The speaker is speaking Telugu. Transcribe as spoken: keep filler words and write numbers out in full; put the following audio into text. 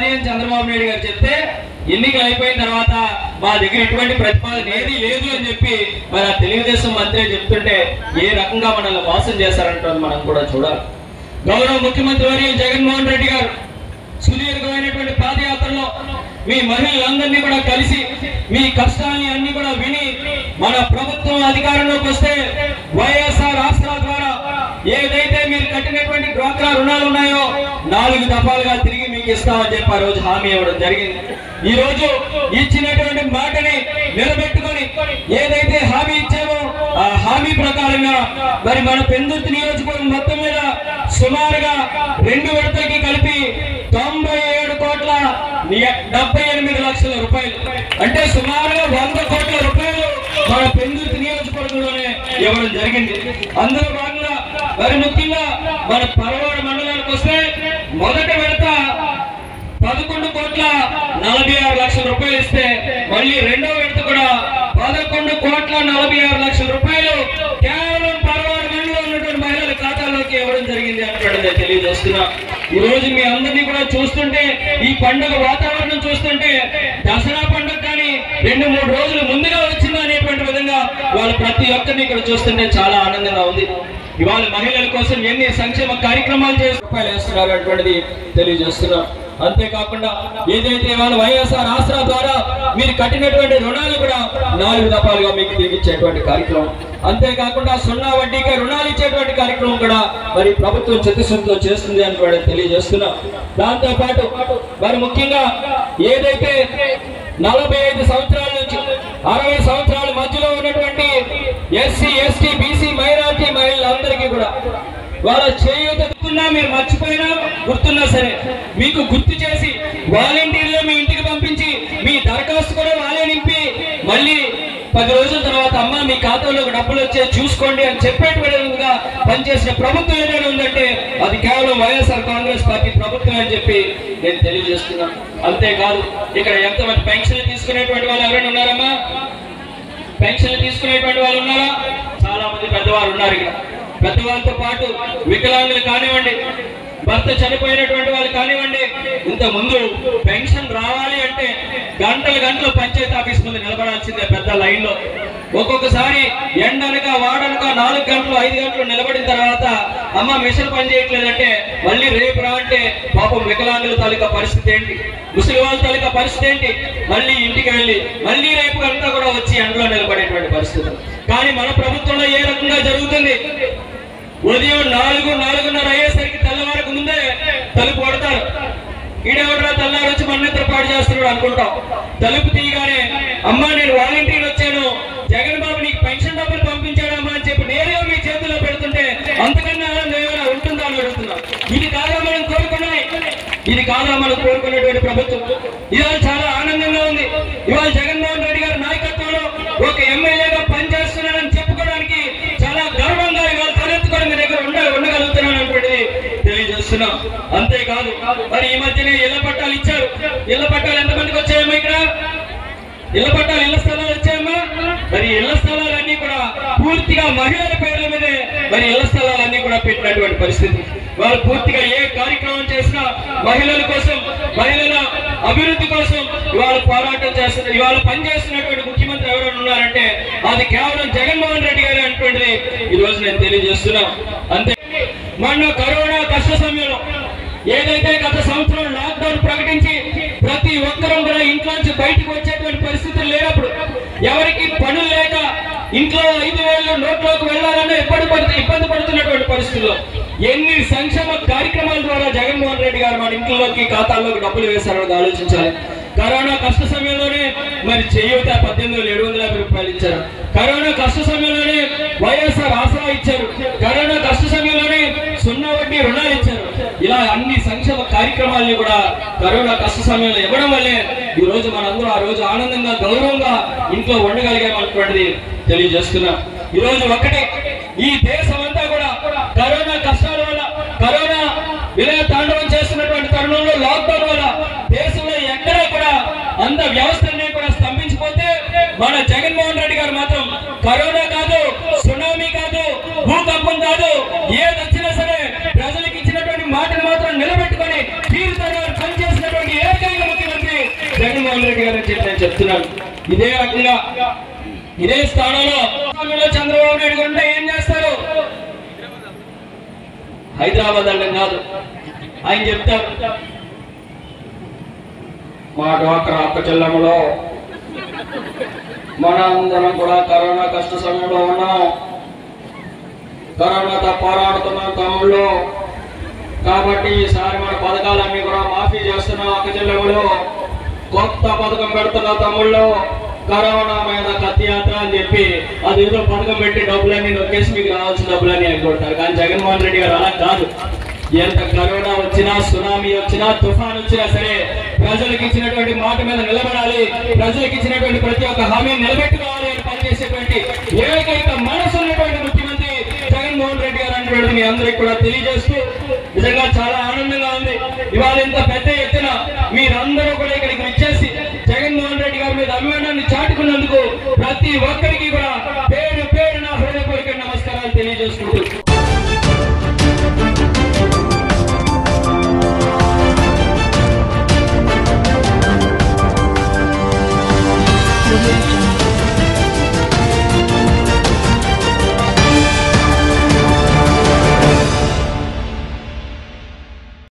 चंद्रबाबु नायडु गारु चेप्ते ఎన్నికలు అయిపోయిన తర్వాత మా దగ్గర ఎటువంటి ప్రతిపాదన ఏది లేదు అని చెప్పి మన తెలుగుదేశం మంత్రి చెప్తుంటే ఏ రకంగా మనల్ని మోసం చేశారంటో మనం కూడా చూడాలి। గౌరవ ముఖ్యమంత్రి వర్యులు జగన్ మోహన్ రెడ్డి గారు సుదీర్ఘమైనటువంటి పాదయాత్రలో మీ మహిళలందరినీ కూడా కలిసి మీ కష్టాలను అన్ని కూడా విని మన ప్రభుత్వం అధికారంలోకి వస్తే వైయస్సార్ ఆసరా ద్వారా ఏదైతే మీరు కట్టినటువంటి డ్వాక్రా రుణాలు ఉన్నాయో నాలుగు దఫాలుగా తిరిగి మీకు ఇస్తామని చెప్పి ఆ రోజు హామీ ఇవ్వడం జరిగింది। ఈ రోజు ఇచ్చినటువంటి మాటని నిలబెట్టుకొని ఏదైతే హామీ ఇచ్చామో ఆ హామీ ప్రకారంగా మరి మన పెందుర్తి నియోజకవర్గం మొత్తం మీద సుమారుగా రెండు విడతలకి కలిపి తొంభై ఏడు కోట్ల డెబ్బై ఎనిమిది లక్షల రూపాయలు అంటే సుమారుగా వంద కోట్ల రూపాయలు మన పెందుర్తి నియోజకవర్గంలోనే ఇవ్వడం జరిగింది। అందరూ భాగంగా మరి ముఖ్యంగా మన పరవాడ మండలానికి వస్తే మొదటి విడత పదకొండు కోట్ల నలభై ఆరు లక్షల రూపాయలు ఇస్తే మళ్ళీ రెండో విడత కూడా పదకొండు కోట్ల నలభై ఆరు లక్షల రూపాయలు కేవలం పరవాడ మండలంలో ఉన్నటువంటి మహిళల ఖాతాల్లోకి ఇవ్వడం జరిగింది అంటున్నది తెలియజేస్తున్నా। ఈ రోజు మీ అందరినీ కూడా చూస్తుంటే ఈ పండుగ వాతావరణం చూస్తుంటే దసరా పండుగ కానీ రెండు మూడు రోజులు ముందుగా వచ్చిందా అనేటువంటి విధంగా వాళ్ళు ప్రతి ఒక్కరిని ఇక్కడ చూస్తుంటే చాలా ఆనందంగా ఉంది। ఇవాళ మహిళల కోసం ఎన్ని సంక్షేమ కార్యక్రమాలు చేస్తున్నారు అటువంటిది తెలియజేస్తున్నారు। అంతేకాకుండా ఏదైతే ఇవాళ వైఎస్ఆర్ ఆసరా ద్వారా మీరు కట్టినటువంటి రుణాలు కూడా నాలుగు దఫాలుగా మీకు తిరిగిచ్చేటువంటి కార్యక్రమం, అంతేకాకుండా సున్నా వడ్డీకే రుణాలు ఇచ్చేటువంటి కార్యక్రమం కూడా మరి ప్రభుత్వం చిత్తశుద్ధితో చేస్తుంది అని కూడా తెలియజేస్తున్నాం। దాంతోపాటు మరి ముఖ్యంగా ఏదైతే నలభై ఐదు సంవత్సరాల నుంచి అరవై సంవత్సరాల మధ్యలో ఉన్నటువంటి ఎస్సీ ఎస్టీ బీసీ మైనారిటీ మహిళలందరికీ కూడా వాళ్ళ చేయూత మీరు మర్చిపోయినా గుర్తున్నా సరే మీకు గుర్తు చేసి వాలంటీర్లు మీ ఇంటికి పంపించి మీ దరఖాస్తు కూడా వాళ్ళే నింపి మళ్ళీ పది రోజుల తర్వాత అమ్మ మీ ఖాతాలో డబ్బులు వచ్చే చూసుకోండి అని చెప్పేట్టుగా పనిచేసిన ప్రభుత్వం ఏదైనా ఉందంటే అది కేవలం వైఎస్ఆర్ కాంగ్రెస్ పార్టీ ప్రభుత్వం అని చెప్పి నేను తెలియజేస్తున్నాను। అంతేకాదు ఇక్కడ ఎంతమంది పెన్షన్లు తీసుకునేటువంటి వాళ్ళు ఎవరైనా ఉన్నారమ్మా? పెన్షన్లు తీసుకునేటువంటి వాళ్ళు ఉన్నారా? చాలా మంది పెద్దవారు ఉన్నారు ఇక్కడ, పెద్దవాళ్ళతో పాటు వికలాంగులు కానివ్వండి, భర్త చనిపోయినటువంటి వాళ్ళు కానివ్వండి, ఇంత ముందు పెన్షన్ రావాలి అంటే గంటల గంటలు పంచాయతీ ఆఫీస్ ముందు నిలబడాల్సిందే పెద్ద లైన్ లో, ఒక్కొక్కసారి ఎండనక వాడనక నాలుగు గంటలు ఐదు గంటలు నిలబడిన తర్వాత అమ్మ మిషన్ పనిచేయట్లేదంటే మళ్ళీ రేపు రా అంటే పాపం వికలాంగుల తాలూకా పరిస్థితి ఏంటి, ముసలి వాళ్ళ తాలూకా పరిస్థితి ఏంటి, మళ్ళీ ఇంటికి వెళ్ళి మళ్ళీ రేపు అంతా కూడా వచ్చి ఎండలో నిలబడేటువంటి పరిస్థితి। కానీ మన ప్రభుత్వంలో ఏ రకంగా జరుగుతుంది, ఉదయం నాలుగు నాలుగున్నర అయ్యేసరికి తెల్లవారకు ముందే తలుపు కొడతారు, ఈడెవడరా తెల్లారు వచ్చి మన నిద్ర పాటు చేస్తున్నాడు అనుకుంటాం, తలుపు తీయగానే అమ్మ నేను వాలంటీర్ వచ్చాను, జగన్ బాబు నీకు పెన్షన్ డబ్బులు పంపించాడమ్మా అని చెప్పి నేనే మీ చేతుల్లో పెడుతుంటే అంతకన్నా ఏమైనా ఉంటుందా అని అడుగుతున్నాం। ఇది కాదా మనం కోరుకున్నాయి, ఇది కాదా మనం కోరుకునేటువంటి ప్రభుత్వం? ఇవాళ చాలా ఆనందంగా ఉంది, ఇవాళ జగన్మోహన్ రెడ్డి గారి నాయకత్వంలో ఒక ఎమ్మెల్యేగా పనిచేస్తున్నానని చెప్పుకోవడానికి చాలా గర్వంగా ఇవాళ తలెత్తుకొని మీ దగ్గర ఉండ ఉండగలుగుతున్నాను అనుకుంటే తెలియజేస్తున్నాం। అంతేకాదు మరి ఈ మధ్యనే ఇళ్ల పట్టాలు ఇచ్చారు, ఇళ్ల పట్టాలు ఎంతమందికి వచ్చాయమ్మా? ఇక్కడ ఇళ్ల పట్టాలు ఇళ్ల స్థలాలు వచ్చాయమ్మా, మరి ఇళ్ల స్థలాలన్నీ కూడా పూర్తిగా మహిళల పేర్ల మీదే మరి ఇళ్ల స్థలాలన్నీ కూడా పెట్టినటువంటి పరిస్థితి। వాళ్ళు పూర్తిగా ఏ కార్యక్రమం చేసినా మహిళల కోసం మహిళల అభివృద్ధి కోసం ఇవాళ పోరాటం చేస్తున్నారు। ఇవాళ పనిచేస్తున్నటువంటి ముఖ్యమంత్రి ఎవరైనా ఉన్నారంటే అది కేవలం జగన్మోహన్ రెడ్డి గారు అనేటువంటిది ఈ రోజు నేను తెలియజేస్తున్నా। అంతే మన కరోనా కష్ట సమయంలో ఏదైతే గత సంవత్సరం లాక్డౌన్ ప్రకటించి ప్రతి ఒక్కరూ కూడా ఇంట్లో నుంచి బయటకు వచ్చేటువంటి పరిస్థితులు లేనప్పుడు ఎవరికి పనులు లేక ఇంట్లో ఐదు వేలు నోట్లోకి వెళ్ళాలన్నా ఇబ్బంది పడుతు ఇబ్బంది పడుతున్నటువంటి పరిస్థితుల్లో ఎన్ని సంక్షేమ కార్యక్రమాల ద్వారా జగన్మోహన్ రెడ్డి గారు మన ఇంట్లోకి ఖాతాల్లోకి డబ్బులు వేశారని ఆలోచించాలి। కరోనా కష్ట సమయంలోనే మరి చేయూత పద్దెనిమిది వేల ఏడు వందల యాభై రూపాయలు ఇచ్చారు, కరోనా కష్ట సమయంలోనే వైఎస్ఆర్ ఆసరా ఇచ్చారు, కరోనా కష్ట సమయంలోనే సున్నా వడ్డీ రుణాలు ఇచ్చారు, ఇలా అన్ని సంక్షేమ కార్యక్రమాలని కూడా కరోనా కష్ట సమయంలో ఇవ్వడం వల్లే ఈ రోజు మనందరూ ఆ రోజు ఆనందంగా గౌరవంగా ఇంట్లో ఉండగలిగామన్నటువంటిది తెలియజేస్తున్నాం। ఈ రోజు ఒకటే ఈ దేశం అంతా కూడా కరోనా కష్టాల వల్ల కరోనా విలయ తాండవం చేస్తున్నటువంటి తరుణంలో లాక్డౌన్ వల్ల దేశంలో ఎక్కడా కూడా అంత వ్యవస్థనే కూడా స్తంభించిపోతే మన జగన్మోహన్ రెడ్డి గారు మాత్రం కరోనా కాదు, సునామీ కాదు, భూకంపం కాదు, ఏది వచ్చినా సరే ప్రజలకు ఇచ్చినటువంటి మాటను మాత్రం నిలబెట్టుకొని తీరుతారు పనిచేసినటువంటి రెడ్డి గారు చెప్పి నేను చెప్తున్నాను ఇదే అగ్నిలో ఇదే స్థానంలో చంద్రబాబు నాయుడు గుండా ఏం చేస్తారు హైదరాబాద్ అంటే కాదు ఆయన చెప్తారు మా డాక్టర్ అక్క చెల్లెమ్మలో మనందరం కూడా కరోనా కష్ట సమయంలో ఉన్నాం కరోనాతో పోరాడుతున్నాం తమ్ముళ్ళు కాబట్టి ఈసారి మన పథకాలన్నీ కూడా మాఫీ చేస్తున్నాం అక్క చెల్లెమ్మలో కొత్త పథకం పెడుతున్నాం తమ్ముళ్ళు కరోనా మీద కత్తి యాత్ర అని చెప్పి అదేదో పథకం పెట్టి డబ్బులన్నీ నొక్కేసి మీకు రావాల్సిన డబ్బులన్నీ అనుకుంటారు కానీ జగన్మోహన్ రెడ్డి గారు అలా కాదు ఎంత కరోనా వచ్చినా సునామీ వచ్చినా తుఫాన్ వచ్చినా సరే ప్రజలకు ఇచ్చినటువంటి మాట మీద నిలబడాలి ప్రజలకు ఇచ్చినటువంటి ప్రతి ఒక్క హామీ నిలబెట్టుకోవాలి అని పనిచేసేటువంటి ఏకైక మనసు ఉన్నటువంటి ముఖ్యమంత్రి జగన్మోహన్ రెడ్డి గారు అనేటువంటి మీ అందరికి కూడా తెలియజేస్తూ నిజంగా చాలా ఆనందంగా ఉంది ఇవాళ ఇంత పెద్ద ఎత్తున మీరందరూ కూడా ఇక్కడికి వచ్చేసి జగన్మోహన్ రెడ్డి గారి మీద అభిమానాన్ని చాటుకున్నందుకు ప్రతి ఒక్కరికి కూడా పేరు పేరు నా హృదయపూర్వక నమస్కారాలు తెలియజేసుకుంటూ